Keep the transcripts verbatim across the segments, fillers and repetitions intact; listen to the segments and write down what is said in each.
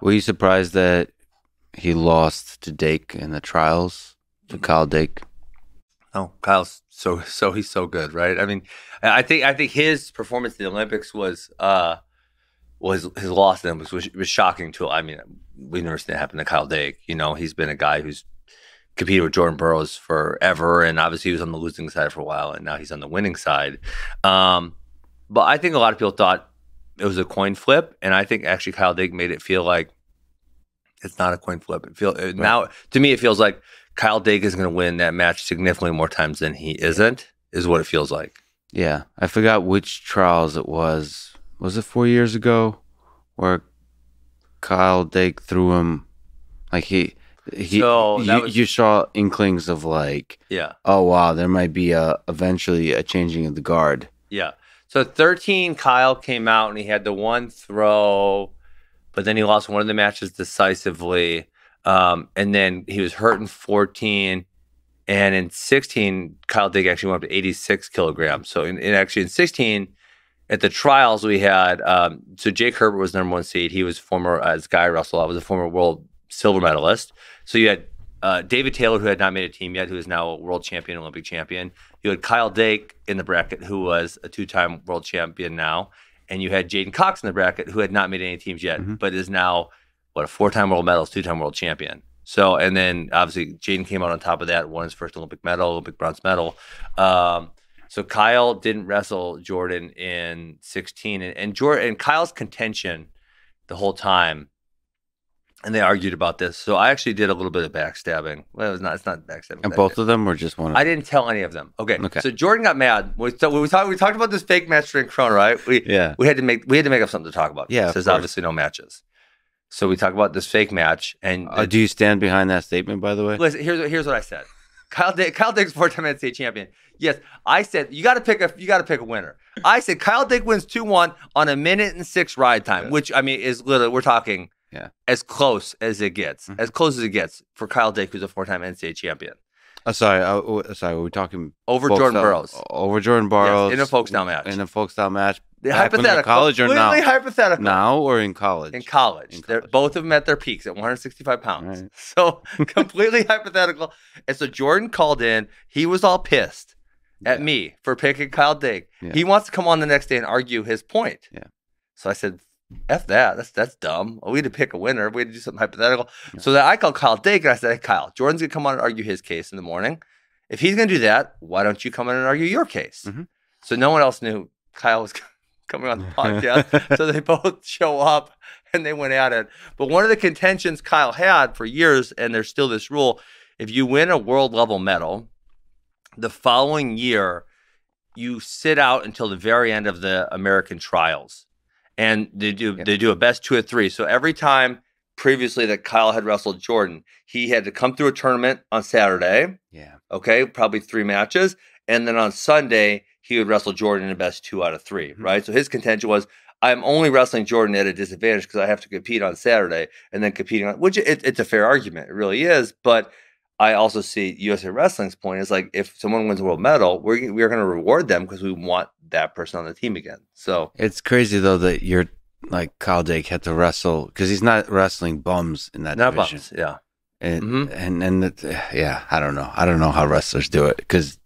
Were you surprised that he lost to Dake in the trials, to Kyle Dake? Oh, Kyle's so so he's so good, right? I mean, I think I think his performance in the Olympics was uh was his loss to them was was shocking to. I mean, we never seen it happen to Kyle Dake. You know, he's been a guy who's competed with Jordan Burroughs forever, and obviously he was on the losing side for a while, and now he's on the winning side. Um, but I think a lot of people thought it was a coin flip, and I think actually Kyle Dake made it feel like it's not a coin flip. It feel right. Now to me, it feels like Kyle Dake is going to win that match significantly more times than he isn't, is what it feels like. Yeah, I forgot which trials it was. Was it four years ago where Kyle Dake threw him, like he, he so you, was, you saw inklings of like, yeah, oh wow, there might be a eventually a changing of the guard. Yeah. So thirteen, Kyle came out and he had the one throw, but then he lost one of the matches decisively. Um, and then he was hurt in fourteen, and in sixteen, Kyle Dake actually went up to eighty-six kilograms. So in, in actually in sixteen, at the trials we had, um, so Jake Herbert was number one seed. He was former, uh, as Guy Russell, I was a former world silver medalist. So you had uh, David Taylor, who had not made a team yet, who is now a world champion, Olympic champion. You had Kyle Dake in the bracket, who was a two-time world champion now. And you had Jaden Cox in the bracket, who had not made any teams yet, mm-hmm. but is now... what, a four-time world medalist, two-time world champion. So, and then obviously Jaden came out on top of that, won his first Olympic medal, Olympic bronze medal. Um, so Kyle didn't wrestle Jordan in sixteen, and and Jordan and Kyle's contention the whole time, and they argued about this. So I actually did a little bit of backstabbing. Well, it was not, it's not backstabbing. And both of them were just one. Of I didn't tell any of them. Okay. Okay. So Jordan got mad. We, so we talked. We talked about this fake match during Corona, right? We, yeah. We had to make. We had to make up something to talk about. Yeah. There's obviously no matches. So we talk about this fake match, and uh, do you stand behind that statement? By the way, listen. Here's what, here's what I said. Kyle Dake, Kyle Dake's four-time N C A A champion. Yes, I said you got to pick a you got to pick a winner. I said Kyle Dake wins two one on a minute and six ride time, yeah. which I mean is literally we're talking yeah. as close as it gets, mm-hmm. as close as it gets for Kyle Dake, who's a four-time N C A A champion. Oh, sorry, I, sorry. We're talking over Jordan style, Burroughs. Over Jordan Burroughs yes, in a folk style match. In a folk style match. The hypothetical, college or now? Hypothetical. Now or in college? In college, in college. Both of them at their peaks at one hundred sixty-five pounds. Right. So completely hypothetical. And so Jordan called in. He was all pissed at yeah. me for picking Kyle Dake. Yeah. He wants to come on the next day and argue his point. Yeah. So I said, "F that. That's that's dumb. We had to pick a winner. We had to do something hypothetical." Yeah. So then I called Kyle Dake and I said, "Hey, Kyle, Jordan's gonna come on and argue his case in the morning. If he's gonna do that, why don't you come in and argue your case?" Mm-hmm. So no one else knew Kyle was coming on the podcast. So they both show up and they went at it. But one of the contentions Kyle had for years, and there's still this rule, if you win a world level medal, the following year you sit out until the very end of the American trials. And they do yeah. they do a best two or three. So every time previously that Kyle had wrestled Jordan, he had to come through a tournament on Saturday. Yeah. Okay, probably three matches. And then on Sunday, he would wrestle Jordan in the best two out of three, mm-hmm. right? So his contention was, I'm only wrestling Jordan at a disadvantage because I have to compete on Saturday and then competing on, which it, it's a fair argument. It really is. But I also see U S A Wrestling's point is like, if someone wins a world medal, we're, we're going to reward them because we want that person on the team again. So it's crazy though that you're like Kyle Dake had to wrestle because he's not wrestling bums in that not division. Bums, yeah. And, mm-hmm. and, and the, yeah, I don't know. I don't know how wrestlers do it because...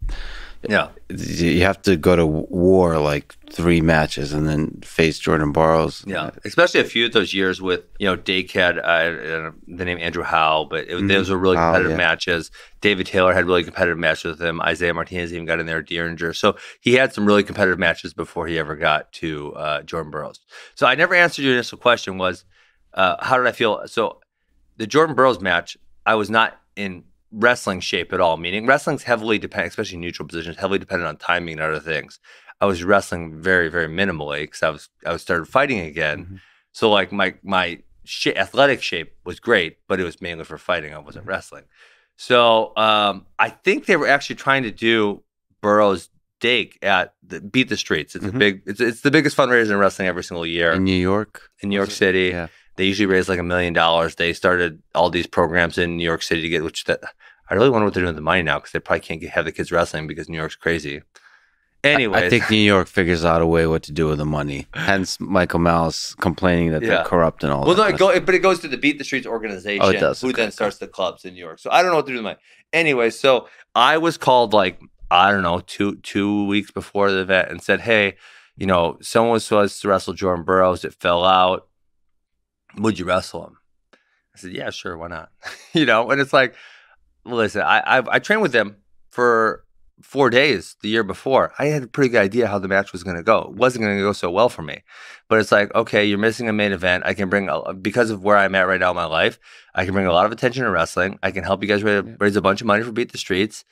Yeah, you have to go to war like three matches and then face Jordan Burroughs. Yeah, especially a few of those years with, you know, Dake had uh, the name Andrew Howe, but it, mm-hmm. those were really competitive oh, yeah. matches. David Taylor had really competitive matches with him. Isaiah Martinez even got in there, Deeringer. So he had some really competitive matches before he ever got to uh, Jordan Burroughs. So I never answered your initial question was, uh, how did I feel? So the Jordan Burroughs match, I was not in wrestling shape at all, meaning wrestling's heavily dependent, especially neutral positions, heavily dependent on timing and other things. I was wrestling very, very minimally because I was I was started fighting again. Mm-hmm. So like my my sh athletic shape was great, but it was mainly for fighting. I wasn't mm-hmm. wrestling. So um, I think they were actually trying to do Burroughs Dake at the Beat the Streets. It's mm-hmm. a big it's it's the biggest fundraiser in wrestling every single year in New York, in New York City. Yeah. They usually raise like a million dollars. They started all these programs in New York City to get, which the, I really wonder what they're doing with the money now because they probably can't get, have the kids wrestling because New York's crazy. Anyways. I think New York figures out a way what to do with the money. Hence, Michael Malice complaining that yeah. they're corrupt and all well, that. Well, no, it go, it, but it goes to the Beat the Streets organization, oh, it does. who okay. then starts the clubs in New York. So I don't know what to do with money. Anyway, so I was called like, I don't know, two two weeks before the event and said, hey, you know, someone was supposed to wrestle Jordan Burroughs. It fell out. Would you wrestle him? I said, yeah, sure, why not? You know, and it's like, listen, I, I, I trained with him for four days the year before. I had a pretty good idea how the match was going to go. It wasn't going to go so well for me, but it's like, okay, you're missing a main event. I can bring, a, because of where I'm at right now in my life, I can bring a lot of attention to wrestling. I can help you guys raise, yeah. raise a bunch of money for Beat the Streets.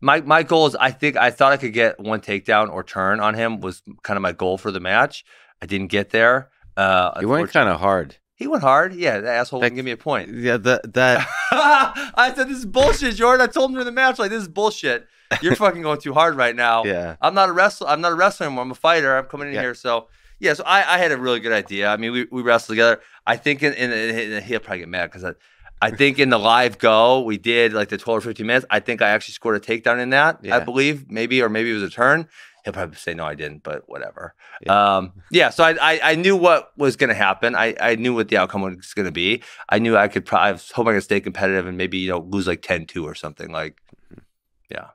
My my goal is, I think, I thought I could get one takedown or turn on him was kind of my goal for the match. I didn't get there. Uh, you went kind of hard. He went hard. Yeah, that asshole wouldn't give me a point. Yeah, that. that. I said, this is bullshit, Jordan. I told him during the match, like, this is bullshit. You're fucking going too hard right now. Yeah. I'm not a wrestler. I'm not a wrestler anymore. I'm a fighter. I'm coming in yeah. here. So, yeah, so I, I had a really good idea. I mean, we, we wrestled together. I think in, in, in he'll probably get mad because I, I think in the live go, we did like the twelve or fifteen minutes. I think I actually scored a takedown in that, yeah. I believe, maybe, or maybe it was a turn. He'll probably say, no, I didn't, but whatever. Yeah, um, yeah so I, I I knew what was going to happen. I, I knew what the outcome was going to be. I knew I could probably, I was hoping I could stay competitive and maybe, you know, lose like ten two or something. Like, yeah.